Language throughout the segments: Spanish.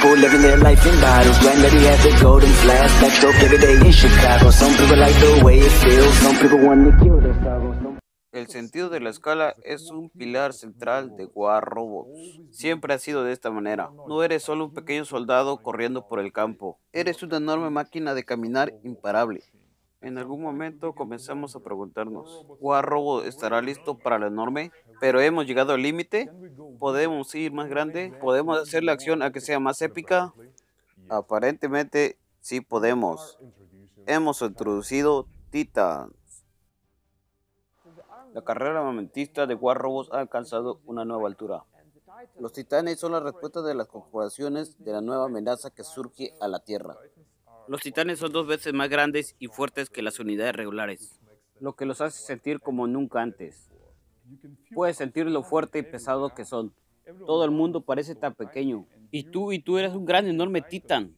people living their life in bottles. Granddaddy has a golden flask, that's dope every day in Chicago. Some people like the way it feels, some people want to kill their sorrows. El sentido de la escala es un pilar central de War Robots. Siempre ha sido de esta manera. No eres solo un pequeño soldado corriendo por el campo. Eres una enorme máquina de caminar imparable. En algún momento comenzamos a preguntarnos, ¿War Robot estará listo para lo enorme? ¿Pero hemos llegado al límite? ¿Podemos ir más grande? ¿Podemos hacer la acción a que sea más épica? Aparentemente, sí podemos. Hemos introducido Titans. La carrera armamentista de War Robots ha alcanzado una nueva altura. Los Titanes son la respuesta de las corporaciones de la nueva amenaza que surge a la Tierra. Los Titanes son 2 veces más grandes y fuertes que las unidades regulares, lo que los hace sentir como nunca antes. Puedes sentir lo fuerte y pesado que son. Todo el mundo parece tan pequeño. Y tú eres un gran, enorme titán.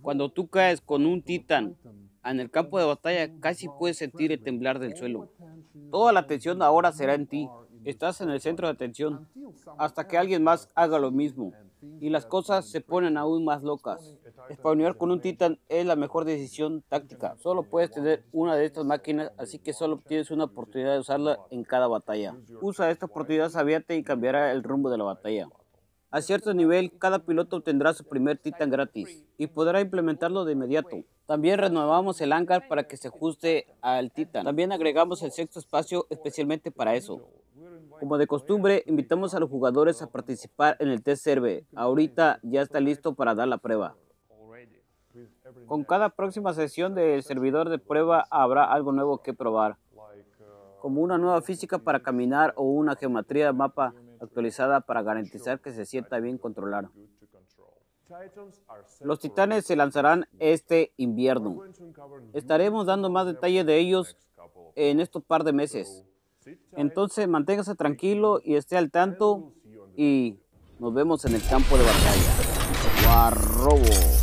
Cuando tú caes con un titán en el campo de batalla, casi puedes sentir el temblar del suelo. Toda la atención ahora será en ti. Estás en el centro de atención hasta que alguien más haga lo mismo. Y las cosas se ponen aún más locas. Spawnear con un titán es la mejor decisión táctica. Solo puedes tener una de estas máquinas, así que solo tienes una oportunidad de usarla en cada batalla. Usa esta oportunidad sabiamente y cambiará el rumbo de la batalla. A cierto nivel, cada piloto obtendrá su primer titán gratis y podrá implementarlo de inmediato. También renovamos el hangar para que se ajuste al titán. También agregamos el sexto espacio especialmente para eso. Como de costumbre, invitamos a los jugadores a participar en el test server. Ahorita ya está listo para dar la prueba. Con cada próxima sesión del servidor de prueba habrá algo nuevo que probar, como una nueva física para caminar o una geometría de mapa actualizada para garantizar que se sienta bien controlar. Los Titanes se lanzarán este invierno. Estaremos dando más detalle de ellos en estos par de meses. Entonces manténgase tranquilo y esté al tanto y nos vemos en el campo de batalla. War Robots.